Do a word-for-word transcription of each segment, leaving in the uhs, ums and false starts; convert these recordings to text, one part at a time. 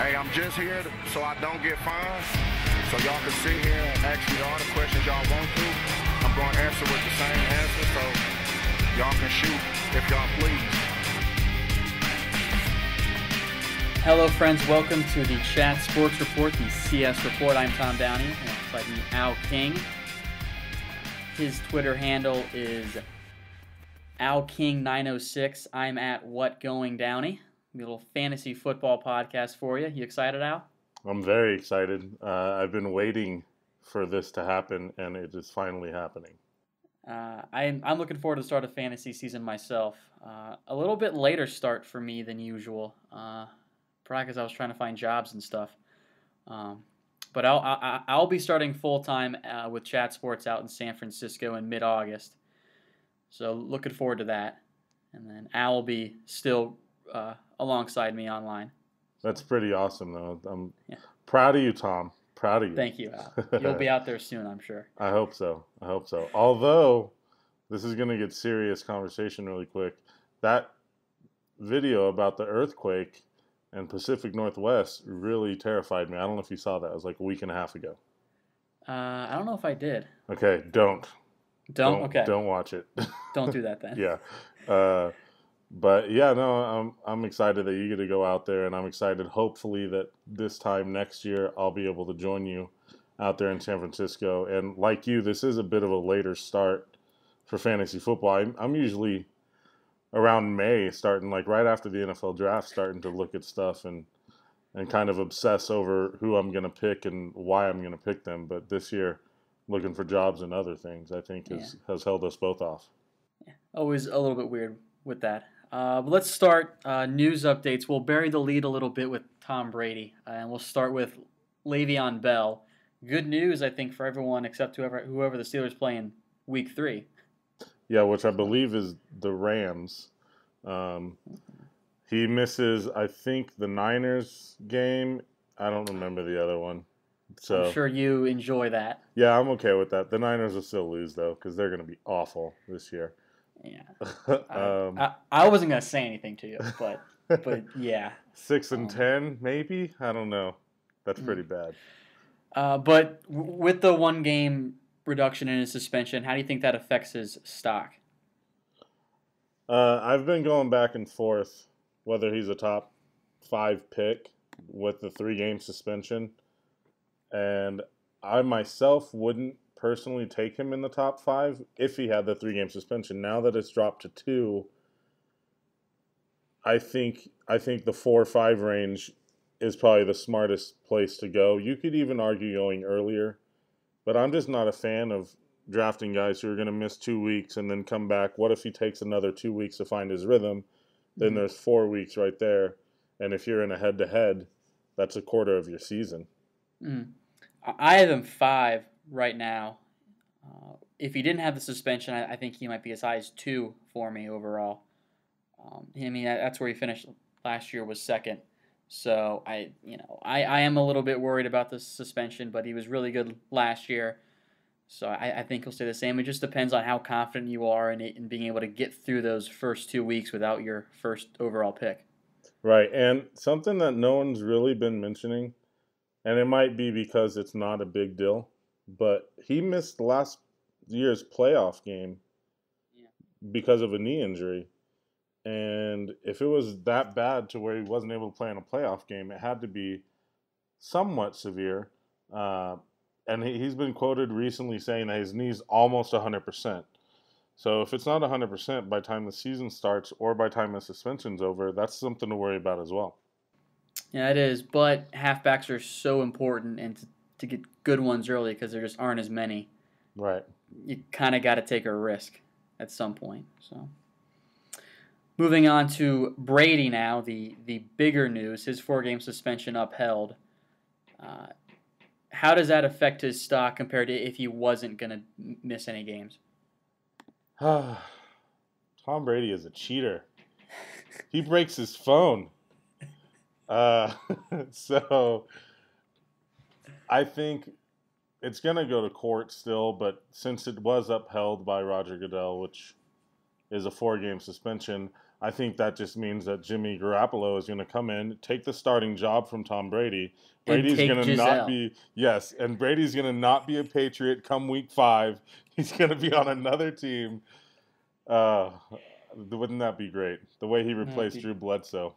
Hey, I'm just here so I don't get fined. So y'all can sit here and ask me all the questions y'all want to. I'm going to answer with the same answer, so y'all can shoot if y'all please. Hello, friends. Welcome to the Chat Sports Report, the C S Report. I'm Tom Downey, alongside me, Al King. His Twitter handle is Al King nine oh six. I'm at What Going Downey. A little fantasy football podcast for you. You excited, Al? I'm very excited. Uh, I've been waiting for this to happen, and it is finally happening. Uh, I'm, I'm looking forward to the start of fantasy season myself. Uh, a little bit later start for me than usual, uh, probably because I was trying to find jobs and stuff. Um, but I'll, I, I'll be starting full-time uh, with Chat Sports out in San Francisco in mid-August. So looking forward to that. And then Al will be still uh, alongside me online. That's pretty awesome, though. I'm yeah. proud of you, Tom. Proud of you. Thank you, Al. You'll be out there soon, I'm sure. I hope so. I hope so. Although, this is going to get serious conversation really quick. That video about the earthquake in Pacific Northwest really terrified me. I don't know if you saw that. It was like a week and a half ago. Uh, I don't know if I did. Okay, don't. Don't? don't okay. Don't watch it. Don't do that, then. Yeah. Uh, But, yeah, no, I'm I'm excited that you get to go out there, and I'm excited, hopefully, that this time next year I'll be able to join you out there in San Francisco. And like you, this is a bit of a later start for fantasy football. I'm, I'm usually around May, starting, like, right after the N F L draft, starting to look at stuff and, and kind of obsess over who I'm going to pick and why I'm going to pick them. But this year, looking for jobs and other things, I think, has, yeah. has held us both off. Yeah. Always a little bit weird with that. Uh, but let's start uh, news updates. We'll bury the lead a little bit with Tom Brady, uh, and we'll start with Le'Veon Bell. Good news, I think, for everyone except whoever whoever the Steelers play in Week Three. Yeah, which I believe is the Rams. Um, he misses, I think, the Niners game. I don't remember the other one. So I'm sure you enjoy that. Yeah, I'm okay with that. The Niners will still lose though, because they're going to be awful this year. Yeah, um, I, I, I wasn't gonna say anything to you, but but yeah, six and um, ten maybe. I don't know. That's pretty bad. Uh, but w- with the one game reduction in his suspension, how do you think that affects his stock? Uh, I've been going back and forth whether he's a top five pick with the three game suspension, and I myself wouldn't personally take him in the top five if he had the three-game suspension. Now that it's dropped to two, I think I think the four or five range is probably the smartest place to go. You could even argue going earlier, but I'm just not a fan of drafting guys who are going to miss two weeks and then come back. What if he takes another two weeks to find his rhythm? Then mm-hmm. there's four weeks right there, and if you're in a head-to-head, that's a quarter of your season. Mm. I have him five right now. Uh, if he didn't have the suspension, I, I think he might be as high as two for me overall. Um, I mean, that's where he finished last year, was second. So I, you know, I, I am a little bit worried about the suspension, but he was really good last year. So I, I think he'll stay the same. It just depends on how confident you are in it and being able to get through those first two weeks without your first overall pick. Right, and something that no one's really been mentioning, and it might be because it's not a big deal, but he missed last year's playoff game yeah. because of a knee injury. And if it was that bad to where he wasn't able to play in a playoff game, it had to be somewhat severe. Uh, and he, he's been quoted recently saying that his knee's almost one hundred percent. So if it's not one hundred percent by the time the season starts or by the time the suspension's over, that's something to worry about as well. Yeah, it is. But halfbacks are so important, and to to get good ones early because there just aren't as many. Right. You kind of got to take a risk at some point. So, moving on to Brady now, the, the bigger news, his four-game suspension upheld. Uh, how does that affect his stock compared to if he wasn't going to miss any games? Tom Brady is a cheater. He breaks his phone. Uh, so... I think it's going to go to court still, but since it was upheld by Roger Goodell, which is a four-game suspension, I think that just means that Jimmy Garoppolo is going to come in, take the starting job from Tom Brady. Brady's going to not be yes, and Brady's going to not be a Patriot come week five. He's going to be on another team. Uh, wouldn't that be great? The way he replaced be, Drew Bledsoe.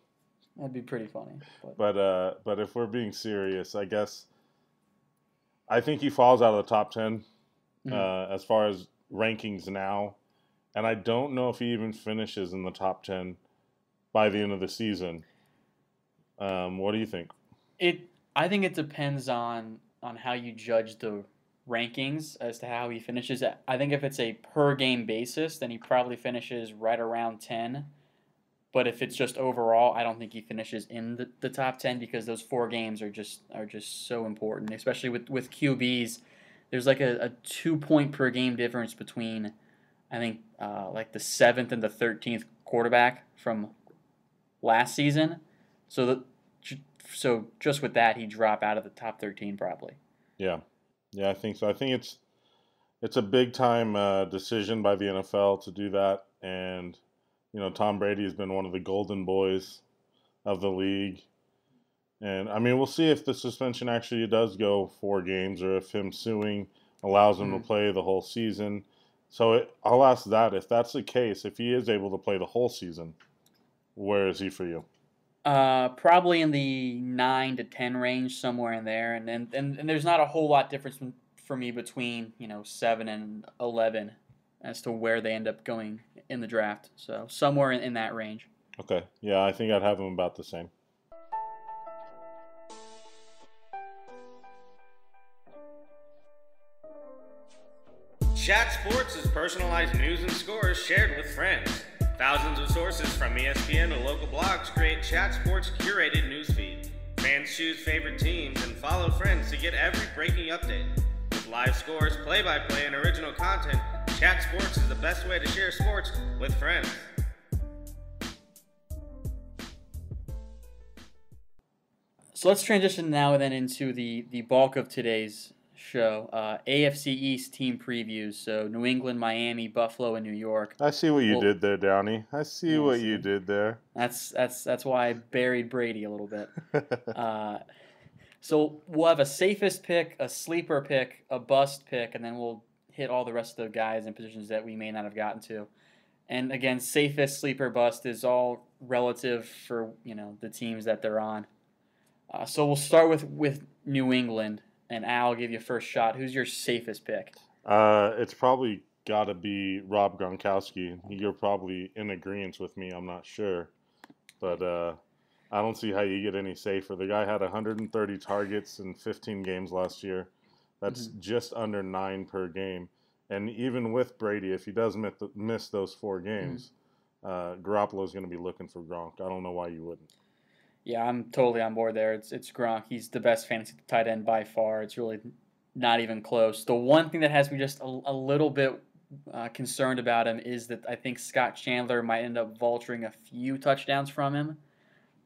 That'd be pretty funny. But but, uh, but if we're being serious, I guess I think he falls out of the top ten mm-hmm. uh, as far as rankings now. And I don't know if he even finishes in the top ten by the end of the season. Um, what do you think? It, I think it depends on, on how you judge the rankings as to how he finishes. I think if it's a per-game basis, then he probably finishes right around ten. But if it's just overall, I don't think he finishes in the, the top ten because those four games are just are just so important, especially with, with Q Bs. There's like a, a two-point-per-game difference between... I think uh, like the seventh and the thirteenth quarterback from last season. So the, so just with that, he'd drop out of the top thirteen probably. Yeah. Yeah, I think so. I think it's it's a big-time uh, decision by the N F L to do that. And, you know, Tom Brady has been one of the golden boys of the league. And, I mean, we'll see if the suspension actually does go four games or if him suing allows him mm-hmm. to play the whole season. So it, I'll ask that. If that's the case, if he is able to play the whole season, where is he for you? Uh, probably in the nine to ten range, somewhere in there. And, and, and, and there's not a whole lot difference for me between, you know, seven and eleven as to where they end up going in the draft. So somewhere in, in that range. Okay. Yeah, I think I'd have him about the same. Chat Sports is personalized news and scores shared with friends. Thousands of sources from E S P N to local blogs create Chat Sports' curated newsfeed. Fans choose favorite teams and follow friends to get every breaking update. With live scores, play-by-play, and original content, Chat Sports is the best way to share sports with friends. So let's transition now then into the, the bulk of today's show, uh, A F C East team previews. So New England, Miami, Buffalo, and New York. I see what you well, did there, Downey. I see what see. you did there. That's that's that's why I buried Brady a little bit. uh, so we'll have a safest pick, a sleeper pick, a bust pick, and then we'll hit all the rest of the guys and positions that we may not have gotten to. And again, safest, sleeper, bust is all relative for you know the teams that they're on. Uh, so we'll start with with New England. And I'll give you a first shot. Who's your safest pick? Uh, it's probably got to be Rob Gronkowski. You're probably in agreement with me. I'm not sure. But uh, I don't see how you get any safer. The guy had one hundred thirty targets in fifteen games last year. That's mm-hmm. just under nine per game. And even with Brady, if he does miss those four games, mm-hmm. uh, Garoppolo's going to be looking for Gronk. I don't know why you wouldn't. Yeah, I'm totally on board there. It's it's Gronk. He's the best fantasy tight end by far. It's really not even close. The one thing that has me just a, a little bit uh, concerned about him is that I think Scott Chandler might end up vulturing a few touchdowns from him.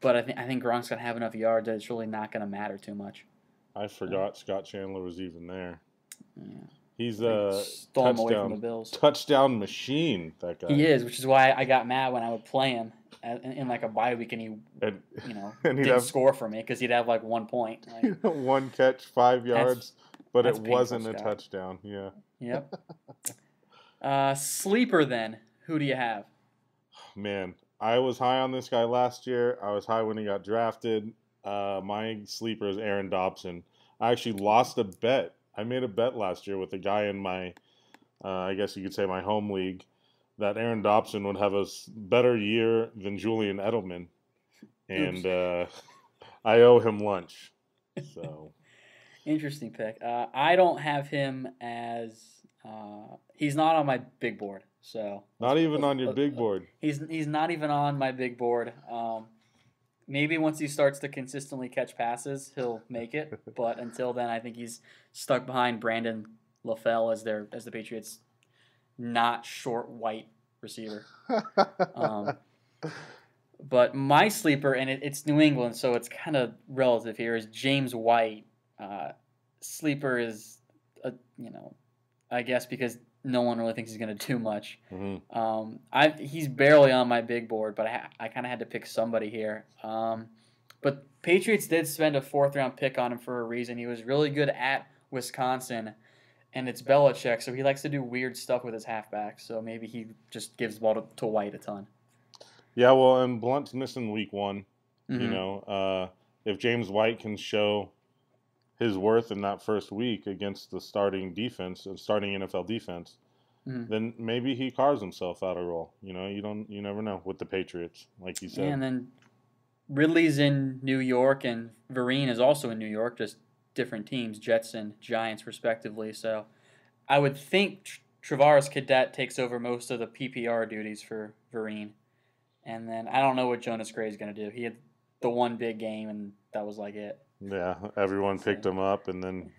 But I think I think Gronk's going to have enough yards that it's really not going to matter too much. I forgot uh, Scott Chandler was even there. Yeah. He's a stole him away from the Bills. Touchdown machine, that guy. He is, which is why I got mad when I would play him in, in like a bye week, and he, and, you know, and didn't have, score for me because he'd have like one point, like, one catch, five yards, but it wasn't a touchdown. Yeah. Yep. uh, sleeper, then who do you have? Man, I was high on this guy last year. I was high when he got drafted. Uh, my sleeper is Aaron Dobson. I actually lost a bet. I made a bet last year with a guy in my, uh, I guess you could say my home league, that Aaron Dobson would have a better year than Julian Edelman. And uh, I owe him lunch. So, interesting pick. Uh, I don't have him as uh, – he's not on my big board. So Not even on your big board. He's he's not even on my big board. Um, Maybe once he starts to consistently catch passes, he'll make it. But until then, I think he's stuck behind Brandon LaFell as their as the Patriots' not short white receiver. um, but my sleeper, and it, it's New England, so it's kind of relative here, is James White. Uh, sleeper is, a, you know, I guess because no one really thinks he's going to do much. Mm-hmm. um, I he's barely on my big board, but I ha I kind of had to pick somebody here. Um, but Patriots did spend a fourth round pick on him for a reason. He was really good at Wisconsin, and it's Belichick, so he likes to do weird stuff with his halfback. So maybe he just gives the ball to, to White a ton. Yeah, well, and Blunt's missing week one. Mm-hmm. You know, uh, if James White can show his worth in that first week against the starting defense, starting N F L defense, mm-hmm. then maybe he carves himself out a role. You know, you don't, you never know with the Patriots, like you said. Yeah, and then Ridley's in New York, and Vereen is also in New York, just different teams, Jets and Giants respectively. So I would think Tr Travaris Cadet takes over most of the P P R duties for Vereen. And then I don't know what Jonas Gray is going to do. He had the one big game, and that was like it. Yeah, everyone picked him up, and then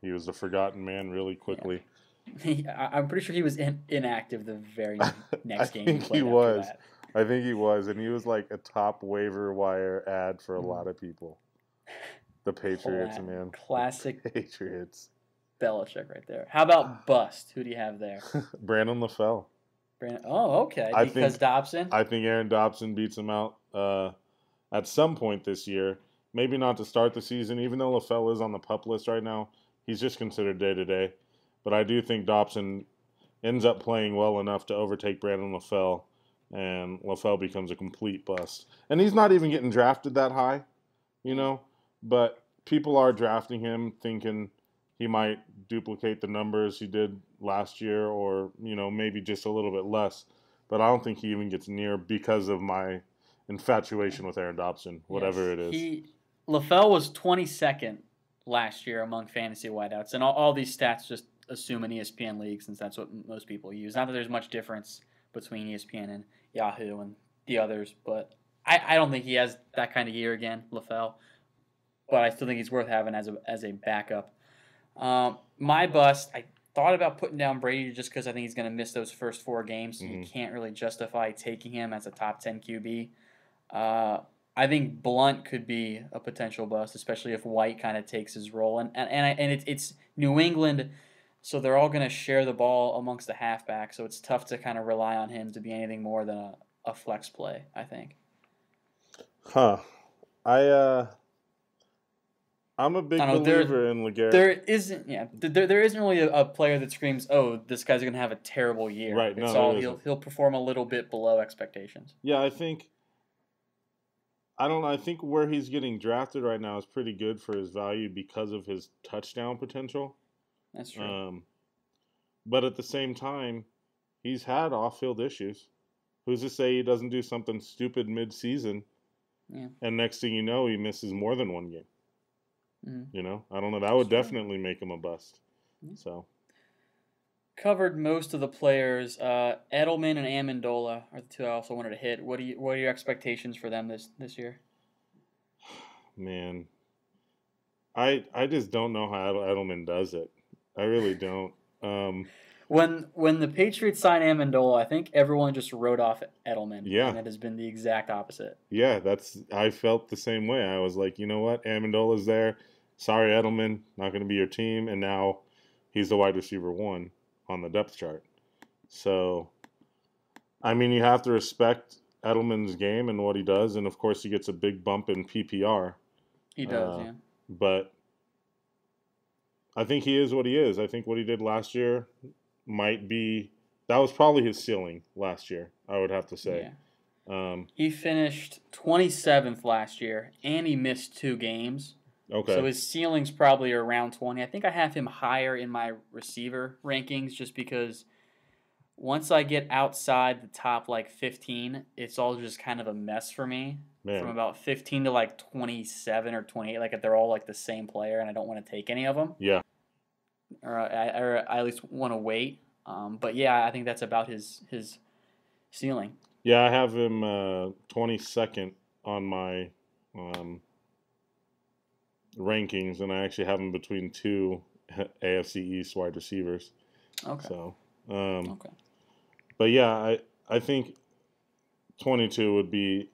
he was a forgotten man really quickly. Yeah. I'm pretty sure he was in inactive the very next I game. I think he, he was. That. I think he was, and he was like a top waiver wire ad for a mm. lot of people. The Patriots, Cla man. Classic the Patriots. Belichick right there. How about bust? Who do you have there? Brandon LaFell. Brandon, oh, okay. I because think, Dobson? I think Aaron Dobson beats him out uh, at some point this year. Maybe not to start the season, even though LaFell is on the PUP list right now. He's just considered day-to-day. But I do think Dobson ends up playing well enough to overtake Brandon LaFell, and LaFell becomes a complete bust. And he's not even getting drafted that high, you know, but people are drafting him thinking he might duplicate the numbers he did last year or, you know, maybe just a little bit less. But I don't think he even gets near because of my infatuation with Aaron Dobson, whatever yes, it is. He LaFell was twenty-second last year among fantasy wideouts, and all, all these stats just assume an E S P N league since that's what most people use. Not that there's much difference between E S P N and Yahoo and the others, but I, I don't think he has that kind of year again, LaFell. But I still think he's worth having as a as a backup. Um, my bust, I thought about putting down Brady just because I think he's going to miss those first four games. Mm-hmm. You can't really justify taking him as a top ten Q B. Uh, I think Blunt could be a potential bust, especially if White kind of takes his role. And and and, and it's, it's New England, so they're all going to share the ball amongst the halfback, so it's tough to kind of rely on him to be anything more than a, a flex play, I think. Huh. I, uh, I'm a big I don't know, believer there, in LeGarrette. There isn't, yeah, there, there isn't really a, a player that screams, oh, this guy's going to have a terrible year. Right, it's no, all, he'll, he'll perform a little bit below expectations. Yeah, I think... I don't know. I think where he's getting drafted right now is pretty good for his value because of his touchdown potential. That's true. Um, but at the same time, he's had off-field issues. Who's to say he doesn't do something stupid mid-season, yeah. and next thing you know, he misses more than one game? Mm-hmm. You know, I don't know. That would That's definitely true. Make him a bust. Mm-hmm. So covered most of the players. Uh, Edelman and Amendola are the two I also wanted to hit. What do you? What are your expectations for them this this year? Man, I I just don't know how Edelman does it. I really don't. Um, when when the Patriots signed Amendola, I think everyone just wrote off Edelman. Yeah, and it has been the exact opposite. Yeah, that's. I felt the same way. I was like, you know what, Amendola's there. Sorry, Edelman, not going to be your team. And now he's the wide receiver one on the depth chart. So, I mean, you have to respect Edelman's game and what he does, and of course he gets a big bump in P P R. He does, uh, yeah. But I think he is what he is. I think what he did last year might be – that was probably his ceiling last year, I would have to say. Yeah. Um, he finished twenty-seventh last year, and he missed two games. Okay. So his ceiling's probably around twenty. I think I have him higher in my receiver rankings just because once I get outside the top like fifteen, it's all just kind of a mess for me. Man. From about fifteen to like twenty-seven or twenty-eight, like they're all like the same player, and I don't want to take any of them. Yeah. Or I, or I at least want to wait. Um, but yeah, I think that's about his his ceiling. Yeah, I have him uh, twenty-second on my. Um, rankings, and I actually have him between two A F C East wide receivers. Okay. So, um, okay. But yeah, I I think twenty-two would be,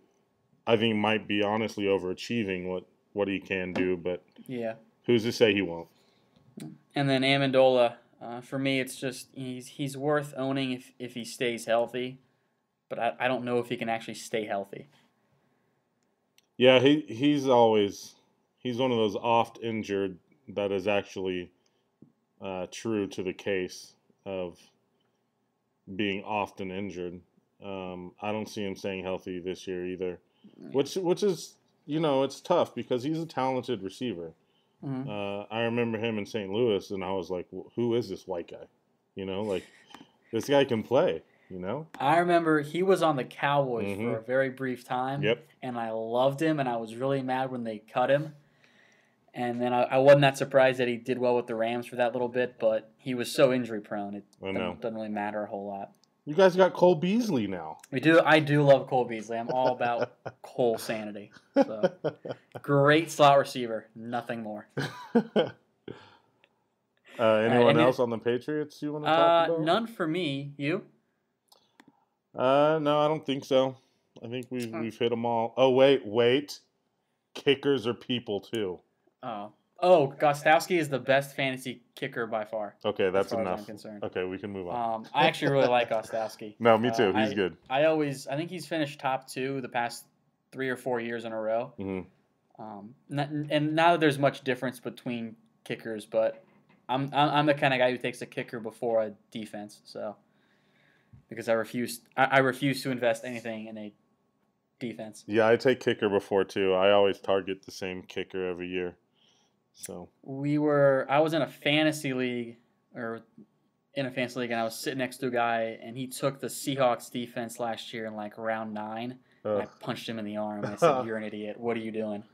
I think might be honestly overachieving what what he can do, but yeah, who's to say he won't? And then Amendola, Uh, for me, it's just he's he's worth owning if, if he stays healthy, but I, I don't know if he can actually stay healthy. Yeah, he he's always he's one of those oft injured that is actually uh, true to the case of being often injured. Um, I don't see him staying healthy this year either, which which is you know it's tough because he's a talented receiver. Mm-hmm. Uh, I remember him in Saint Louis, and I was like, "Who is this white guy?" You know, like this guy can play. You know, I remember he was on the Cowboys mm-hmm. for a very brief time. Yep. And I loved him, and I was really mad when they cut him. And then I, I wasn't that surprised that he did well with the Rams for that little bit, but he was so injury prone, it I know. Doesn't, doesn't really matter a whole lot. You guys got Cole Beasley now. We do. I do love Cole Beasley. I'm all about Cole sanity. So. Great slot receiver. Nothing more. uh, anyone uh, else it, on the Patriots you want to talk uh, about? None for me. You? Uh, no, I don't think so. I think we've oh. we've hit them all. Oh wait, wait. Kickers are people too. Oh. Oh, Gostowski is the best fantasy kicker by far. Okay, that's as far enough. As I'm concerned. Okay, we can move on. Um, I actually really like Gostowski. No, me too. Uh, he's I, good. I always, I think he's finished top two the past three or four years in a row. Mm-hmm. Um, not, and now that there's much difference between kickers, but I'm I'm the kind of guy who takes a kicker before a defense. So because I refuse, I, I refuse to invest anything in a defense. Yeah, I take kicker before too. I always target the same kicker every year. So we were. I was in a fantasy league, or in a fantasy league, and I was sitting next to a guy, and he took the Seahawks defense last year in like round nine. And I punched him in the arm. And I said, "You're an idiot. What are you doing?"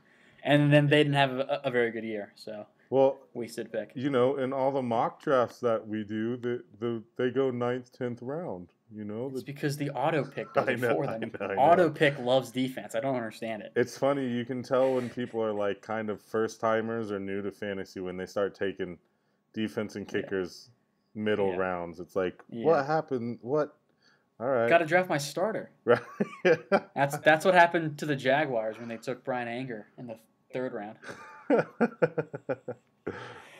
And then they didn't have a, a very good year. So well, wasted pick. You know, in all the mock drafts that we do, the the they go ninth, tenth round. You know, it's the, because the auto pick does it know, for them. I know, I auto know. pick loves defense. I don't understand it. It's funny. You can tell when people are like kind of first timers or new to fantasy when they start taking defense and kickers yeah. middle yeah. rounds. It's like, yeah. what happened? What? All right, got to draft my starter. Right. that's that's what happened to the Jaguars when they took Brian Anger in the third round.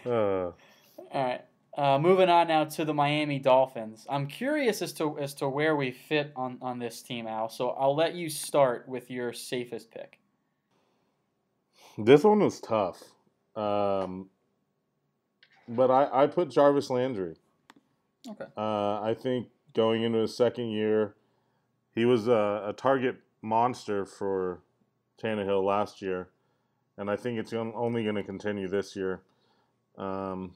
uh. All right. Uh, moving on now to the Miami Dolphins. I'm curious as to as to where we fit on, on this team, Al. So I'll let you start with your safest pick. This one was tough. Um, but I, I put Jarvis Landry. Okay. Uh, I think going into his second year, he was a, a target monster for Tannehill last year. And I think it's only going to continue this year. Um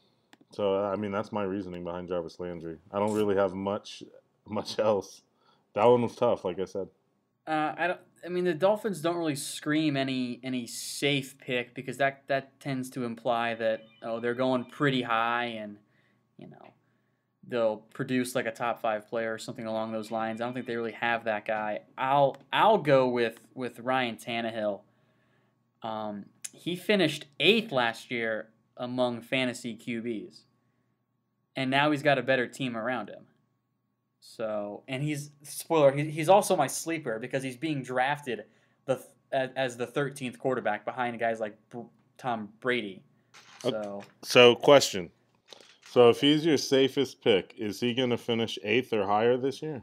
So, I mean, that's my reasoning behind Jarvis Landry. I don't really have much much else. That one was tough, like I said. Uh, I don't, I mean, the Dolphins don't really scream any any safe pick because that, that tends to imply that, oh, they're going pretty high and, you know, they'll produce like a top five player or something along those lines. I don't think they really have that guy. I'll I'll go with, with Ryan Tannehill. Um, he finished eighth last year among fantasy Q Bs, and now he's got a better team around him. So, and he's spoiler. He, he's also my sleeper because he's being drafted the as the thirteenth quarterback behind guys like Br- Tom Brady. So, okay. so question. So, if he's your safest pick, is he going to finish eighth or higher this year?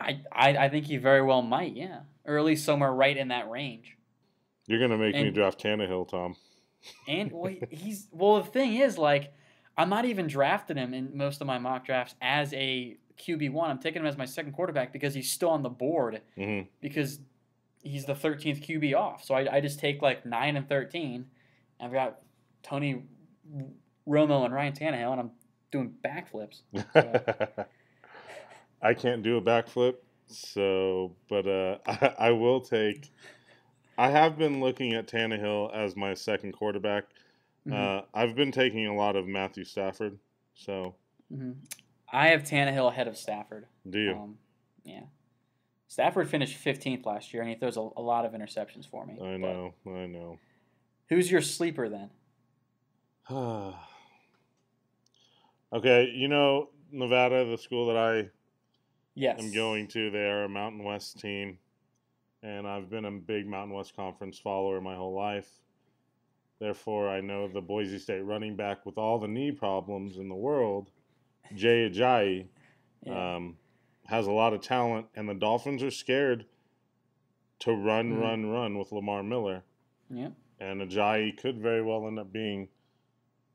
I, I I think he very well might. Yeah, or at least somewhere right in that range. You're going to make and, me draft Tannehill, Tom. And well, he's well. The thing is, like, I'm not even drafting him in most of my mock drafts as a Q B one. I'm taking him as my second quarterback because he's still on the board mm-hmm. because he's the thirteenth Q B off. So I, I just take like nine and thirteen. I've got Tony Romo and Ryan Tannehill, and I'm doing backflips. So. I can't do a backflip, so but uh, I, I will take. I have been looking at Tannehill as my second quarterback. Mm-hmm. Uh, I've been taking a lot of Matthew Stafford, so mm-hmm. I have Tannehill ahead of Stafford. Do you? Um, yeah. Stafford finished fifteenth last year, and he throws a, a lot of interceptions for me. I know, but I know. Who's your sleeper then? Okay, you know Nevada, the school that I yes. am going to, they are a Mountain West team. And I've been a big Mountain West Conference follower my whole life. Therefore, I know the Boise State running back with all the knee problems in the world, Jay Ajayi, yeah. um, has a lot of talent, and the Dolphins are scared to run, mm-hmm. run, run with Lamar Miller. Yeah. And Ajayi could very well end up being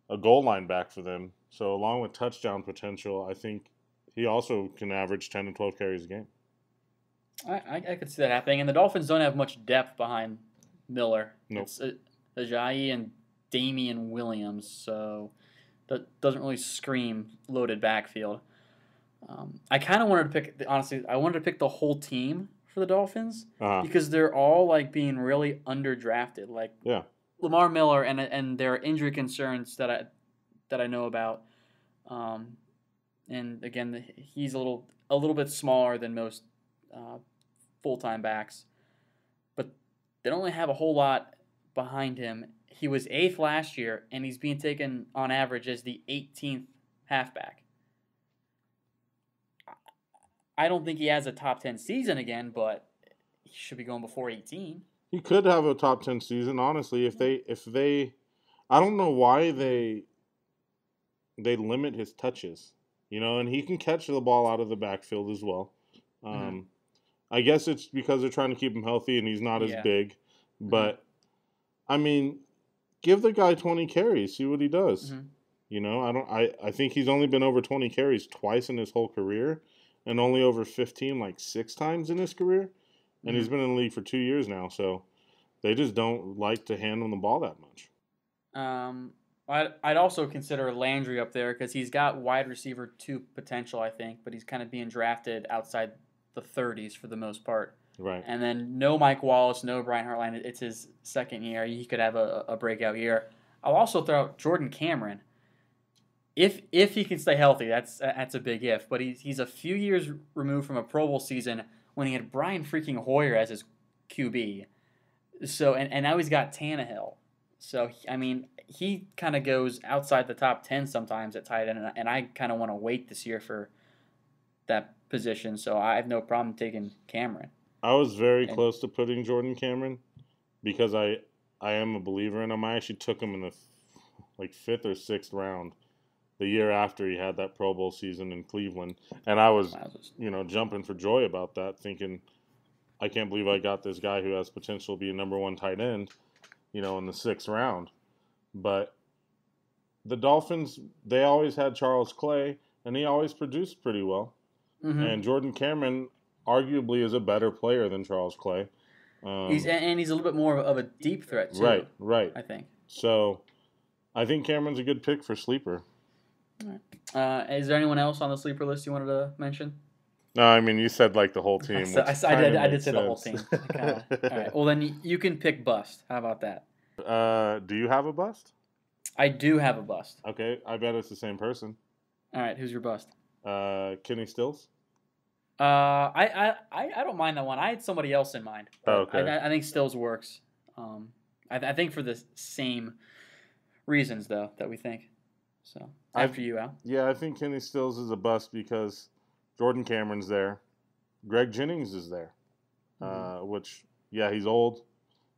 a goal line back for them. So along with touchdown potential, I think he also can average ten to twelve carries a game. I, I, I could see that happening. And the Dolphins don't have much depth behind Miller. Nope. It's uh, Ajayi and Damian Williams, so that doesn't really scream loaded backfield. Um, I kind of wanted to pick, honestly, I wanted to pick the whole team for the Dolphins uh-huh. because they're all like being really underdrafted. Like yeah. Lamar Miller and and their injury concerns that I that I know about. Um, and again, he's a little a little bit smaller than most uh, full-time backs, but they don't really have a whole lot behind him. He was eighth last year, and he's being taken on average as the eighteenth halfback. I don't think he has a top ten season again, but he should be going before eighteen. He could have a top ten season, honestly. If they, if they, I don't know why they, they limit his touches, you know, and he can catch the ball out of the backfield as well. Um, mm-hmm. I guess it's because they're trying to keep him healthy and he's not as yeah. big, but mm-hmm. I mean, give the guy twenty carries, see what he does. Mm-hmm. You know, I don't, I, I think he's only been over twenty carries twice in his whole career. And only over fifteen, like six times in his career. And mm-hmm. he's been in the league for two years now. So they just don't like to hand him the ball that much. Um, I'd, I'd also consider Landry up there because he's got wide receiver two potential, I think. But he's kind of being drafted outside the thirties for the most part. Right. And then no Mike Wallace, no Brian Hartline. It's his second year. He could have a, a breakout year. I'll also throw out Jordan Cameron. If if he can stay healthy, that's that's a big if. But he's he's a few years removed from a Pro Bowl season when he had Brian freaking Hoyer as his Q B. So and, and now he's got Tannehill. So he, I mean he kind of goes outside the top ten sometimes at tight end, and, and I kind of want to wait this year for that position. So I have no problem taking Cameron. I was very and, close to putting Jordan Cameron because I I am a believer in him. I actually took him in the like fifth or sixth round. The year after he had that Pro Bowl season in Cleveland. And I was, you know, jumping for joy about that, thinking, I can't believe I got this guy who has potential to be a number one tight end, you know, in the sixth round. But the Dolphins, they always had Charles Clay, and he always produced pretty well. Mm-hmm. And Jordan Cameron arguably is a better player than Charles Clay. Um, he's And he's a little bit more of a deep threat, too. Right, right. I think. So I think Cameron's a good pick for sleeper. All right. Uh, is there anyone else on the sleeper list you wanted to mention? No, I mean, you said like the whole team. So, I, I did, I did say the whole team. All right. Well, then you, you can pick bust. How about that? Uh, do you have a bust? I do have a bust. Okay, I bet it's the same person. All right, who's your bust? Uh, Kenny Stills? Uh, I, I, I don't mind that one. I had somebody else in mind. Oh, okay. I, I think Stills works. Um, I, I think for the same reasons, though, that we think. So after I, you, Al. Yeah, I think Kenny Stills is a bust because Jordan Cameron's there, Greg Jennings is there, mm-hmm. uh, which yeah, he's old,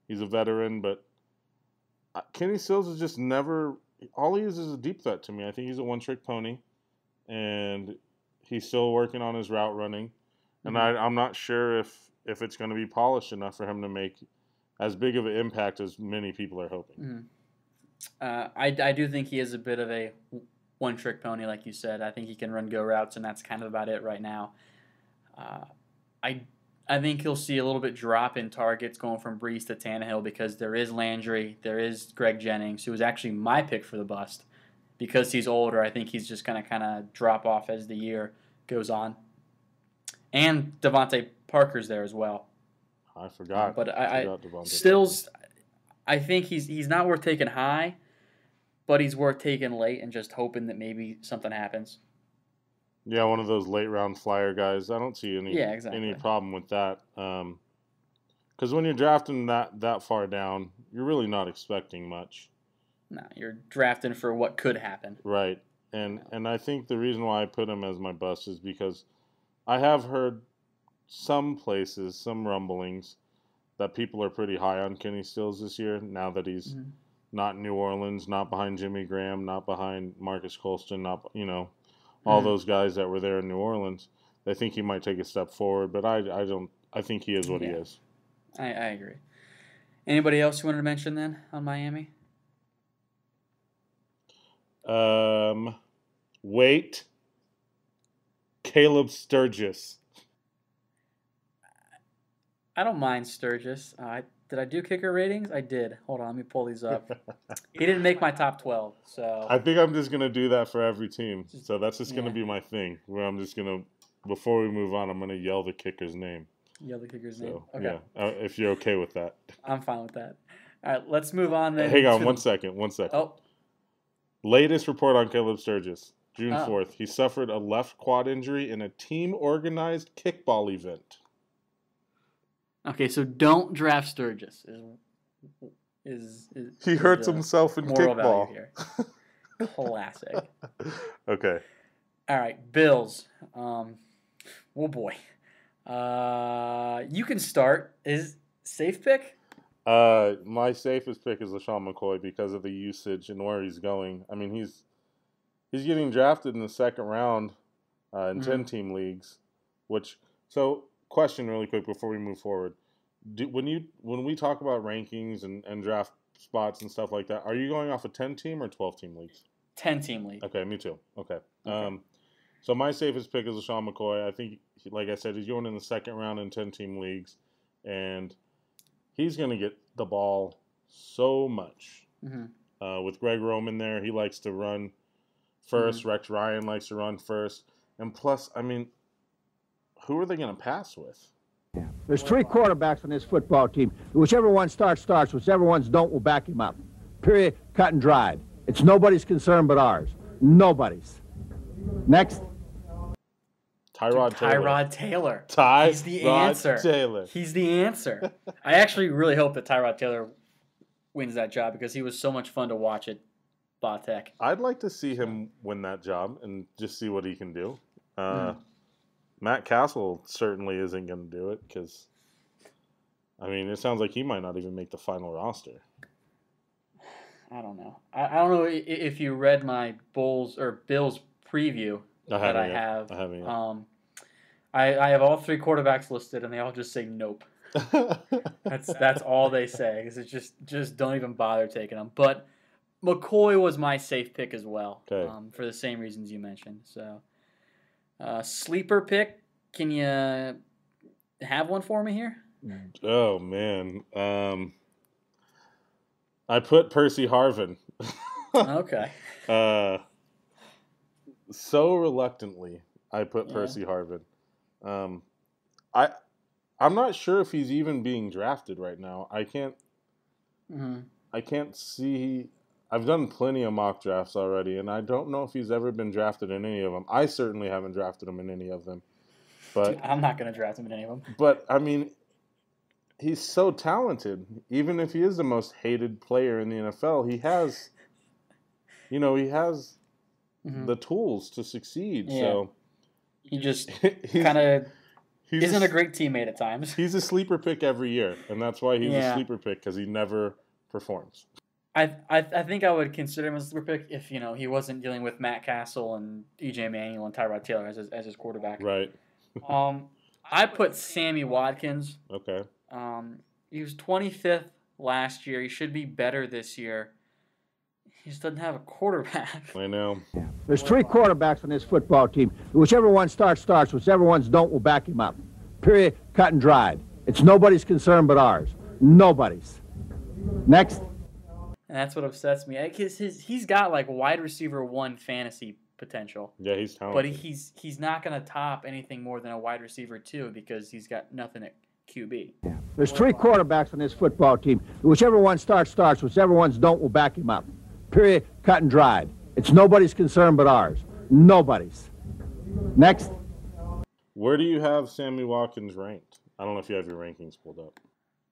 he's a veteran, but Kenny Stills is just never. All he is is a deep threat to me. I think he's a one-trick pony, and he's still working on his route running, mm-hmm. and I, I'm not sure if if it's going to be polished enough for him to make as big of an impact as many people are hoping. Mm-hmm. Uh, I, I do think he is a bit of a one-trick pony, like you said. I think he can run go routes, and that's kind of about it right now. Uh, I I think he'll see a little bit drop in targets going from Brees to Tannehill because there is Landry, there is Greg Jennings, who was actually my pick for the bust. Because he's older, I think he's just going to kind of drop off as the year goes on. And Devontae Parker's there as well. I forgot. Uh, but I, I forgot I Stills... Parker. I think he's he's not worth taking high, but he's worth taking late and just hoping that maybe something happens. Yeah, one of those late-round flyer guys. I don't see any yeah, exactly. any problem with that. Um, because when you're drafting that, that far down, you're really not expecting much. No, you're drafting for what could happen. Right, and no. and I think the reason why I put him as my bust is because I have heard some places, some rumblings, that people are pretty high on Kenny Stills this year now that he's mm-hmm. not New Orleans, not behind Jimmy Graham, not behind Marcus Colston, not, you know, all mm-hmm. those guys that were there in New Orleans. They think he might take a step forward, but I, I don't. I think he is what yeah. he is. I, I agree. Anybody else you wanted to mention then on Miami? Um, wait, Caleb Sturgis. I don't mind Sturgis. Uh, I did I do kicker ratings? I did. Hold on, let me pull these up. He didn't make my top twelve, so I think I'm just gonna do that for every team. So that's just gonna yeah. be my thing, where I'm just gonna, before we move on, I'm gonna yell the kicker's name. Yell the kicker's so, name. Okay. Yeah, uh, if you're okay with that. I'm fine with that. All right, let's move on then. Hang on, one the... second. One second. Oh. Latest report on Caleb Sturgis, June fourth. Oh. He suffered a left quad injury in a team-organized kickball event. Okay, so don't draft Sturgis. Is, is, is, he is hurts himself in kickball. Here. Classic. Okay. All right, Bills. Um, oh, boy. Uh, you can start. Is safe pick? Uh, my safest pick is LeSean McCoy because of the usage and where he's going. I mean, he's he's getting drafted in the second round uh, in mm-hmm. ten-team leagues. Which so question really quick before we move forward: Do, when you when we talk about rankings and, and draft spots and stuff like that, are you going off a of ten-team or twelve-team leagues? ten-team league. Okay, me too. Okay. okay. Um, so my safest pick is LeSean McCoy. I think, like I said, he's going in the second round in ten-team leagues, and he's going to get the ball so much. Mm-hmm. Uh, with Greg Roman there, he likes to run first. Mm-hmm. Rex Ryan likes to run first. And plus, I mean, who are they going to pass with? Yeah. There's three quarterbacks on this football team. Whichever one starts, starts. Whichever one's don't will back him up. Period. Cut and dried. It's nobody's concern but ours. Nobody's. Next. Tyrod Taylor. Tyrod Taylor. Ty He's the Rod answer. Taylor. He's the answer. I actually really hope that Tyrod Taylor wins that job because he was so much fun to watch at Batek. I'd like to see him win that job and just see what he can do. Uh, mm. Matt Castle certainly isn't going to do it because, I mean, it sounds like he might not even make the final roster. I don't know. I, I don't know if you read my Bulls or Bills preview. I that I yet. have. I haven't yet. Um, I, I have all three quarterbacks listed, and they all just say nope. that's that's all they say. It's just just don't even bother taking them. But McCoy was my safe pick as well, okay. um, for the same reasons you mentioned. So, uh, sleeper pick. Can you have one for me here? Oh man, um, I put Percy Harvin. okay. Uh. So reluctantly, I put yeah. Percy Harvin. Um, I, I'm not sure if he's even being drafted right now. I can't. Mm-hmm. I can't see. I've done plenty of mock drafts already, and I don't know if he's ever been drafted in any of them. I certainly haven't drafted him in any of them. But Dude, I'm not going to draft him in any of them. But I mean, he's so talented. Even if he is the most hated player in the N F L, he has. You know, he has. Mm-hmm. the tools to succeed. Yeah. So he just kind of isn't a, a great teammate at times. He's a sleeper pick every year, and that's why he's yeah. a sleeper pick because he never performs. I, I I think I would consider him a sleeper pick if you know he wasn't dealing with Matt Castle and E J Manuel and Tyrod Taylor as his, as his quarterback. Right. um, I put Sammy Watkins. Okay. Um, he was twenty-fifth last year. He should be better this year. He just doesn't have a quarterback. I know. Yeah. There's three quarterbacks on this football team. Whichever one starts, starts. Whichever one's don't will back him up. Period. Cut and dried. It's nobody's concern but ours. Nobody's. Next. And that's what upsets me. His, his, he's got like wide receiver one fantasy potential. Yeah, he's talented. But he's he's not going to top anything more than a wide receiver two because he's got nothing at Q B. Yeah. There's three quarterbacks on this football team. Whichever one starts, starts. Whichever one's don't will back him up. Period. Cut and dried. It's nobody's concern but ours. Nobody's. Next. Where do you have Sammy Watkins ranked? I don't know if you have your rankings pulled up.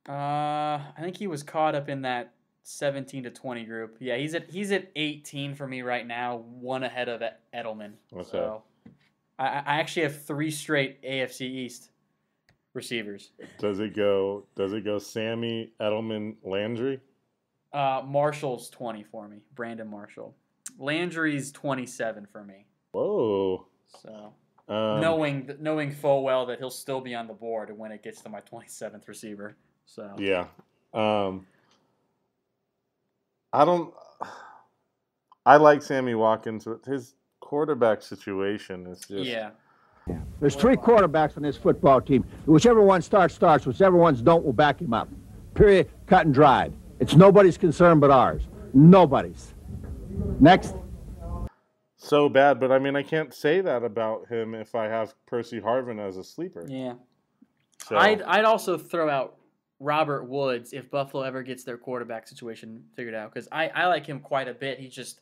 Uh, I think he was caught up in that seventeen to twenty group. Yeah, he's at he's at eighteen for me right now, one ahead of Edelman. What's so that? I, I actually have three straight A F C East receivers. Does it go? Does it go? Sammy, Edelman, Landry. Uh, Marshall's twenty for me. Brandon Marshall. Landry's twenty-seven for me. Whoa. So um, knowing knowing full well that he'll still be on the board when it gets to my twenty-seventh receiver. So yeah. Um, I don't. I like Sammy Watkins, but his quarterback situation is just yeah. yeah. There's three quarterbacks on this football team. Whichever one starts, starts. Whichever ones don't, will back him up. Period. Cut and dried. It's nobody's concern but ours. Nobody's. Next. So bad, but I mean, I can't say that about him if I have Percy Harvin as a sleeper. Yeah. So. I'd I'd also throw out Robert Woods if Buffalo ever gets their quarterback situation figured out, because I, I like him quite a bit. He just,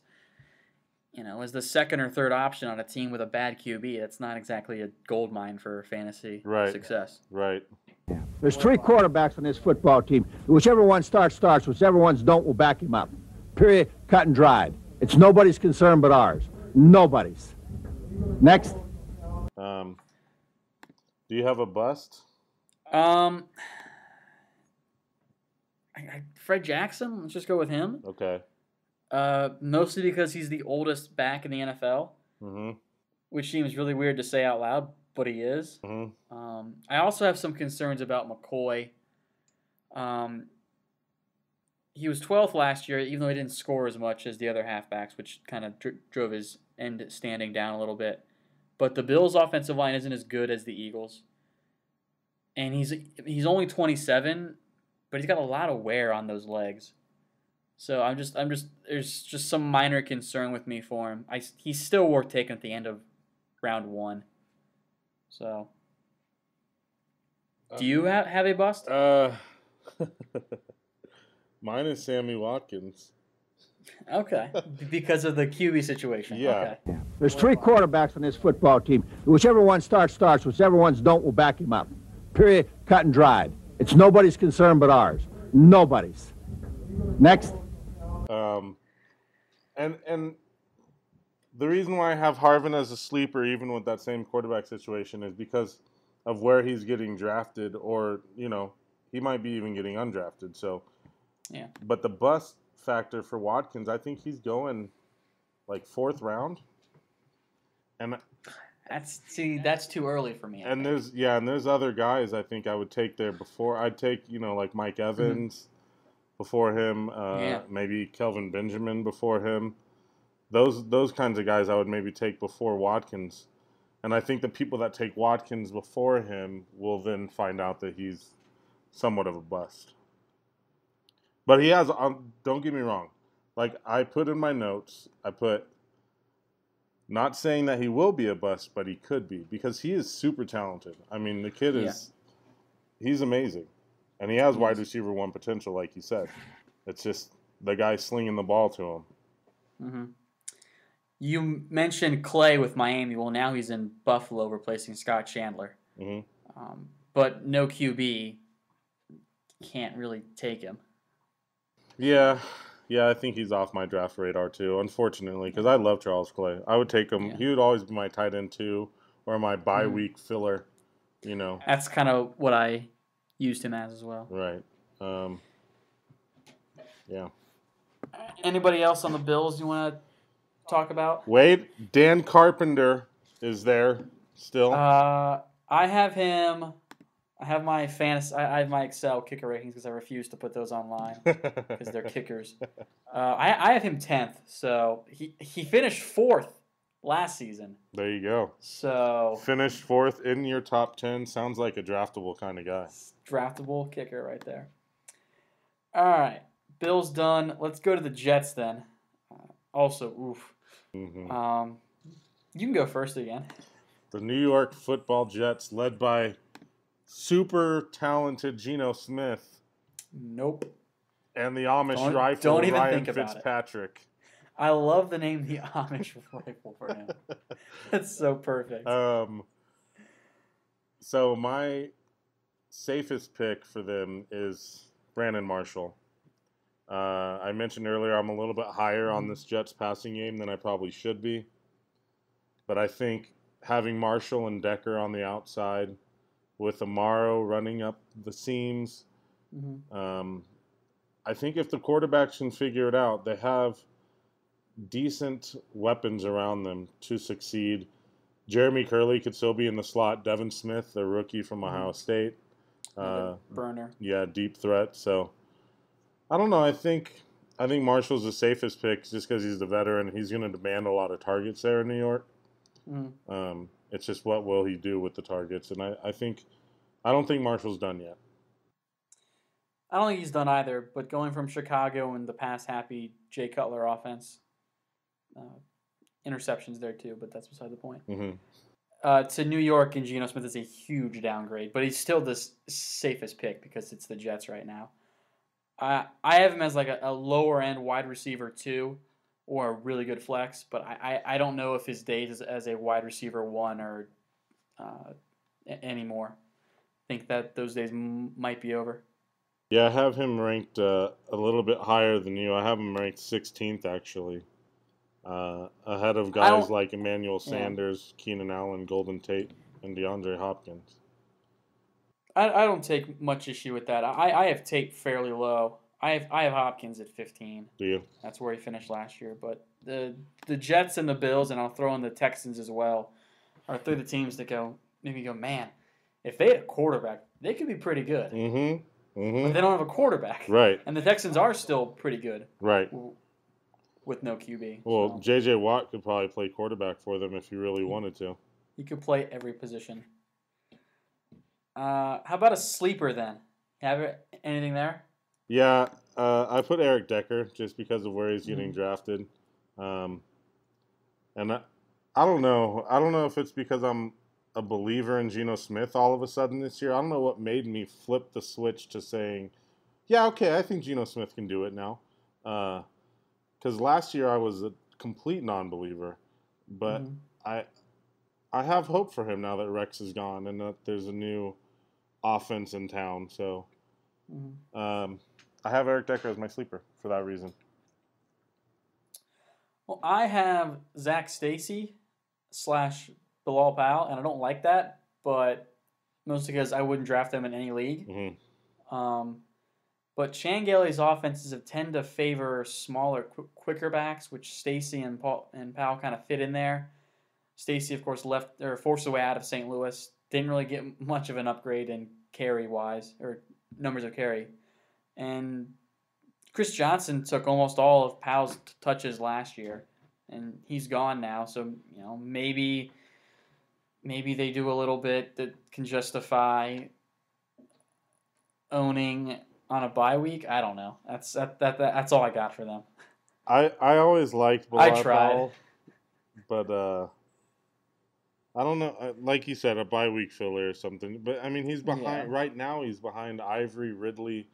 you know, is the second or third option on a team with a bad Q B. That's not exactly a gold mine for fantasy right. success. Right. There's three quarterbacks on this football team. Whichever one starts, starts. Whichever ones don't, will back him up. Period. Cut and dried. It's nobody's concern but ours. Nobody's. Next. Um, do you have a bust? Um, I, I, Fred Jackson. Let's just go with him. Okay. Uh, mostly because he's the oldest back in the N F L, mm-hmm. which seems really weird to say out loud. But he is. Mm-hmm. um, I also have some concerns about McCoy. Um, he was twelfth last year, even though he didn't score as much as the other halfbacks, which kind of dr- drove his end standing down a little bit. But the Bills' offensive line isn't as good as the Eagles, and he's he's only twenty-seven, but he's got a lot of wear on those legs. So I'm just I'm just there's just some minor concern with me for him. I he's still worth taking at the end of round one. So, do you have, have a bust? Uh, mine is Sammy Watkins. Okay, because of the Q B situation. Yeah. Okay. There's three quarterbacks on this football team. Whichever one starts, starts. Whichever ones don't, will back him up. Period. Cut and dried. It's nobody's concern but ours. Nobody's. Next. Um, and and. The reason why I have Harvin as a sleeper, even with that same quarterback situation, is because of where he's getting drafted, or, you know, he might be even getting undrafted. So, yeah. But the bust factor for Watkins, I think he's going like fourth round. And that's see, that's too early for me. I and think. there's yeah, and there's other guys I think I would take there before. I'd take, you know, like Mike Evans mm-hmm. before him, uh, yeah. maybe Kelvin Benjamin before him. Those those kinds of guys I would maybe take before Watkins. And I think the people that take Watkins before him will then find out that he's somewhat of a bust. But he has, um, don't get me wrong, like I put in my notes, I put, not saying that he will be a bust, but he could be, because he is super talented. I mean, the kid is, yeah. he's amazing. And he has yes. wide receiver one potential, like you said. It's just the guy slinging the ball to him. Mm-hmm. You mentioned Clay with Miami. Well, now he's in Buffalo replacing Scott Chandler. Mm-hmm. Um, but no Q B, can't really take him. Yeah, yeah, I think he's off my draft radar too, unfortunately, because I love Charles Clay. I would take him. Yeah. He would always be my tight end too, or my bye week mm-hmm. filler, you know. That's kind of what I used him as as well. Right. Um, yeah. Anybody else on the Bills you want to talk about? Wait, Dan Carpenter is there still. Uh, I have him. I have my fantasy. I have my Excel kicker ratings because I refuse to put those online because they're kickers. Uh, I I have him tenth. So he he finished fourth last season. There you go. So finished fourth in your top ten. Sounds like a draftable kind of guy. Draftable kicker right there. All right, Bill's done. Let's go to the Jets then. Uh, also, oof. Mm-hmm. Um, you can go first again. The New York Football Jets, led by super talented Geno Smith. Nope. And the Amish don't, rifle, don't even Ryan think about Fitzpatrick. It. I love the name, the Amish rifle, for him. That's so perfect. Um. So my safest pick for them is Brandon Marshall. Uh, I mentioned earlier I'm a little bit higher on this Jets passing game than I probably should be. But I think having Marshall and Decker on the outside with Amaro running up the seams, mm-hmm. um, I think if the quarterbacks can figure it out, they have decent weapons around them to succeed. Jeremy Curley could still be in the slot. Devin Smith, the rookie from Ohio State. Uh, burner. Yeah, deep threat. So, I don't know. I think I think Marshall's the safest pick just because he's the veteran. He's going to demand a lot of targets there in New York. Mm. Um, it's just what will he do with the targets? And I, I think I don't think Marshall's done yet. I don't think he's done either, but going from Chicago and the pass-happy Jay Cutler offense, uh, interceptions there too, but that's beside the point. Mm-hmm. uh, to New York and Geno Smith is a huge downgrade, but he's still the safest pick because it's the Jets right now. I, I have him as like a, a lower-end wide receiver two or a really good flex, but I, I, I don't know if his days as, as a wide receiver one or uh, anymore. I think that those days m- might be over. Yeah, I have him ranked uh, a little bit higher than you. I have him ranked sixteenth, actually, uh, ahead of guys like Emmanuel Sanders, yeah. Keenan Allen, Golden Tate, and DeAndre Hopkins. I, I don't take much issue with that. I, I have Tate fairly low. I have I have Hopkins at fifteen. Do you? That's where he finished last year. But the the Jets and the Bills, and I'll throw in the Texans as well, are three of the teams that go maybe go, man, if they had a quarterback, they could be pretty good. Mm-hmm. Mm-hmm. But they don't have a quarterback. Right. And the Texans are still pretty good. Right. W- with no Q B. Well, so. J J Watt could probably play quarterback for them if he really wanted to. He could play every position. Uh, how about a sleeper then? Have anything there? Yeah. Uh, I put Eric Decker just because of where he's getting mm-hmm. drafted. Um, and I, I don't know. I don't know if it's because I'm a believer in Geno Smith all of a sudden this year. I don't know what made me flip the switch to saying, yeah, okay, I think Geno Smith can do it now. Because uh, last year I was a complete non-believer. But mm-hmm. I I have hope for him now that Rex is gone and that there's a new offense in town. So mm-hmm. um, I have Eric Decker as my sleeper for that reason. Well, I have Zach Stacey slash Bilal Powell, and I don't like that, but mostly because I wouldn't draft them in any league. Mm-hmm. Um, but Changele's offenses have tend to favor smaller, qu- quicker backs, which Stacey and Paul and Powell kind of fit in there. Stacey, of course, left or forced away out of Saint Louis. Didn't really get much of an upgrade in carry wise or numbers of carry, and Chris Johnson took almost all of Powell's t- touches last year, and he's gone now. So you know maybe. Maybe they do a little bit that can justify owning on a bye week. I don't know. That's that, that, that that's all I got for them. I, I always liked Bilal I tried. Powell, but uh, I don't know. Like you said, a bye week filler or something. But I mean, he's behind yeah. right now. He's behind Ivory, Ridley,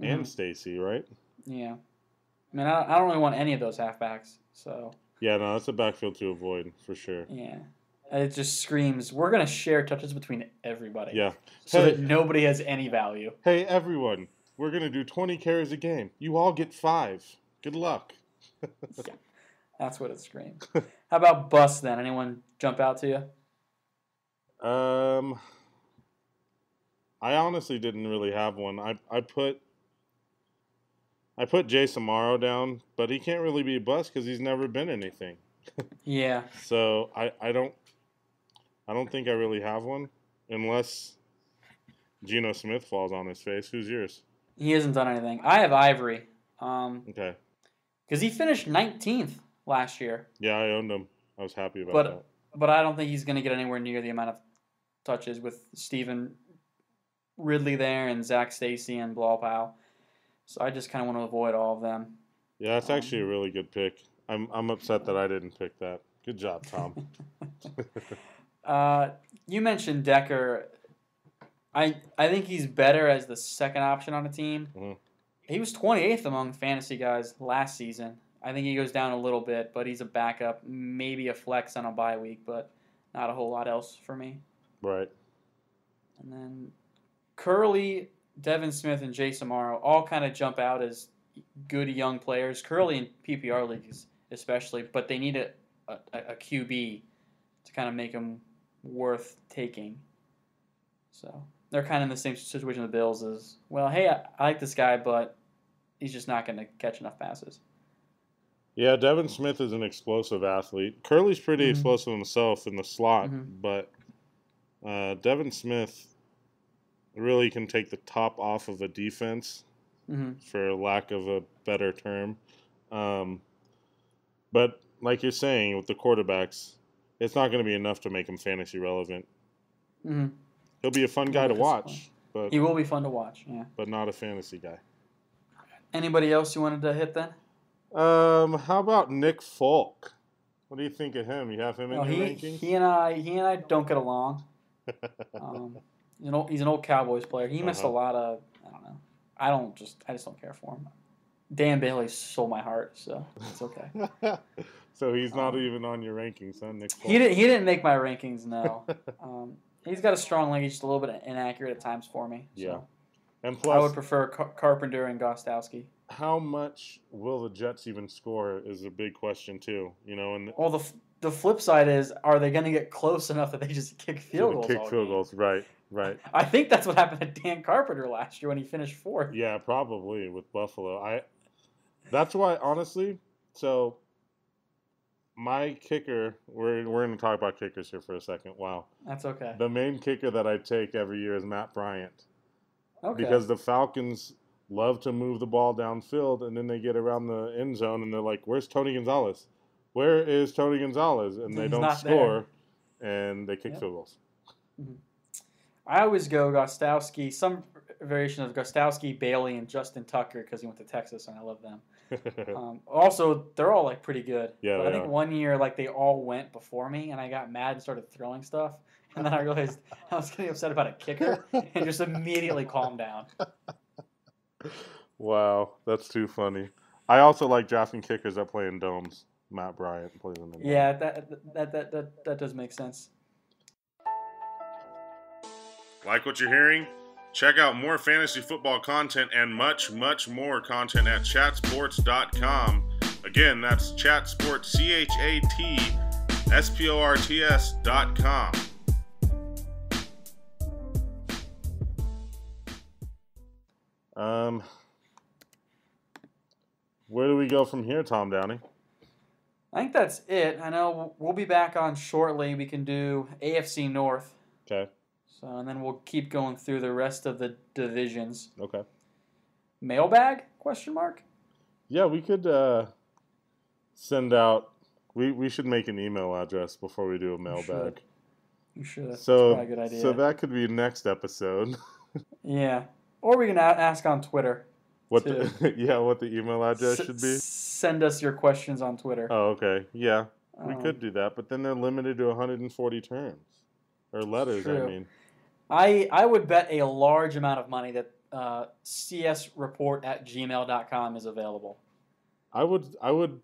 and mm-hmm. Stacy, right? Yeah. I mean, I, I don't really want any of those halfbacks. So. Yeah, no, that's a backfield to avoid for sure. Yeah. It just screams, we're going to share touches between everybody. Yeah. So hey, that nobody has any value. Hey, everyone, we're going to do twenty carries a game. You all get five. Good luck. Yeah, that's what it screams. How about bust then? Anyone jump out to you? Um, I honestly didn't really have one. I, I put I put Jay Samaro down, but he can't really be a bust because he's never been anything. Yeah. So I, I don't... I don't think I really have one, unless Geno Smith falls on his face. Who's yours? He hasn't done anything. I have Ivory. Um, okay. Because he finished nineteenth last year. Yeah, I owned him. I was happy about but, that. But I don't think he's going to get anywhere near the amount of touches with Stephen Ridley there and Zach Stacey and Bilal Powell. So I just kind of want to avoid all of them. Yeah, that's um, actually a really good pick. I'm I'm upset that I didn't pick that. Good job, Tom. Uh, you mentioned Decker. I I think he's better as the second option on a team. Mm-hmm. He was twenty-eighth among fantasy guys last season. I think he goes down a little bit, but he's a backup, maybe a flex on a bye week, but not a whole lot else for me. Right. And then Curley, Devin Smith, and Jay Samaro all kind of jump out as good young players. Curley in P P R leagues especially, but they need a, a, a Q B to kind of make them worth taking. So they're kind of in the same situation the Bills is, well, hey, I, I like this guy, but he's just not going to catch enough passes. Yeah, Devin Smith is an explosive athlete. Curley's pretty mm-hmm. explosive himself in the slot, mm-hmm. but uh, Devin Smith really can take the top off of a defense, mm-hmm. for lack of a better term. Um, but like you're saying, with the quarterbacks, it's not going to be enough to make him fantasy relevant. Mm-hmm. He'll be a fun guy to watch. But he will be fun to watch, yeah. But not a fantasy guy. Anybody else you wanted to hit then? Um, how about Nick Folk? What do you think of him? You have him in no, your he, rankings? He and I, he and I don't get along. um, you know, he's an old Cowboys player. He missed uh-huh. a lot of. I don't know. I don't just. I just don't care for him. Dan Bailey sold my heart, so it's okay. So he's not um, even on your rankings, huh, Nick Folk? He didn't. He didn't make my rankings. No. um, he's got a strong link. He's just a little bit inaccurate at times for me. So. Yeah. And plus, I would prefer Car- Carpenter and Gostowski. How much will the Jets even score is a big question too. You know, and well, the f- the flip side is, are they going to get close enough that they just kick field goals? Kick field goals, right, right. I think that's what happened to Dan Carpenter last year when he finished fourth. Yeah, probably with Buffalo. I. That's why, honestly. So, my kicker. We're we're going to talk about kickers here for a second. Wow, that's okay. The main kicker that I take every year is Matt Bryant. Okay. Because the Falcons love to move the ball downfield, and then they get around the end zone, and they're like, where's Tony Gonzalez? Where is Tony Gonzalez? And they He's don't score, there. and they kick yep. field goals. Mm-hmm. I always go Gostowski, some variation of Gostowski, Bailey, and Justin Tucker because he went to Texas, and I love them. um, also, they're all, like, pretty good. Yeah, but I think are. one year, like, they all went before me, and I got mad and started throwing stuff. And then I realized I was getting upset about a kicker and just immediately calmed down. Wow, that's too funny. I also like drafting kickers that play in domes. Matt Bryant plays in the Yeah, dome. That, that that that that does make sense. Like what you're hearing? Check out more fantasy football content and much, much more content at chat sports dot com. Again, that's chatsports, C H A T S P O R T S dot com. Um, where do we go from here, Tom Downey? I think that's it. I know we'll be back on shortly. We can do A F C North. Okay. So, and then we'll keep going through the rest of the divisions. Okay. Mailbag? Question mark? Yeah, we could uh, send out. We we should make an email address before we do a mailbag. You should. That's probably a good idea. So that could be next episode. Yeah. Or we can ask on Twitter. What? The, yeah, what the email address s- should be? Send us your questions on Twitter. Oh, okay. Yeah, we um, could do that, but then they're limited to one hundred forty terms or letters. True. I mean, I I would bet a large amount of money that uh, c s report at gmail dot com is available. I would I would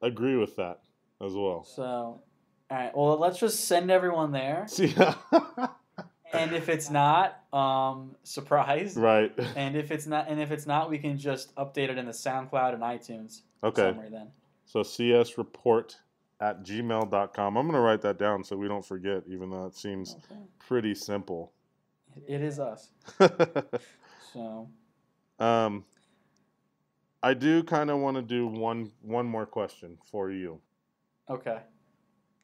agree with that as well. So, all right. Well, let's just send everyone there. See. And if it's not, um, surprise. Right. And if it's not, and if it's not, we can just update it in the SoundCloud and iTunes. Okay. Summary then. So c s report at gmail dot com. I'm going to write that down so we don't forget, even though it seems okay. pretty simple. It is us. So. Um, I do kind of want to do one one more question for you. Okay.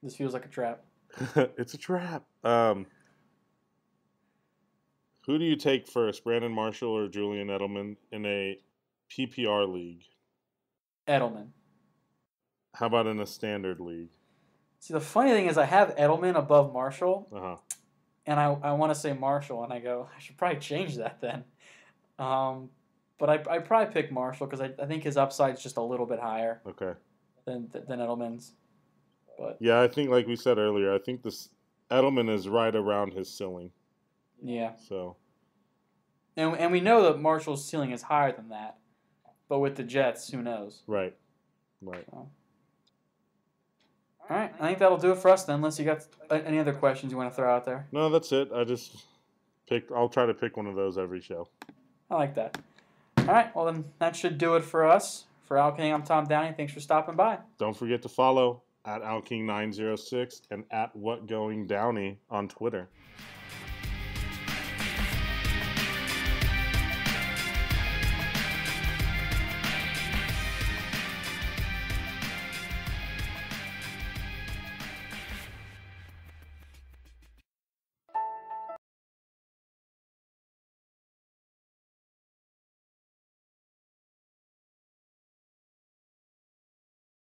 This feels like a trap. It's a trap. Um. Who do you take first, Brandon Marshall or Julian Edelman in a P P R league? Edelman. How about in a standard league? See, the funny thing is I have Edelman above Marshall, uh-huh. and I, I want to say Marshall, and I go, I should probably change that then. Um, but I I probably pick Marshall because I, I think his upside is just a little bit higher okay. than than Edelman's. But yeah, I think like we said earlier, I think this Edelman is right around his ceiling. Yeah. So. And and we know that Marshall's ceiling is higher than that, but with the Jets, who knows? Right. Right. So. All right. I think that'll do it for us then. Unless you got any other questions you want to throw out there. No, that's it. I just pick. I'll try to pick one of those every show. I like that. All right. Well, then that should do it for us. For Al King, I'm Tom Downey. Thanks for stopping by. Don't forget to follow at Al King nine oh six and at What Going Downey on Twitter.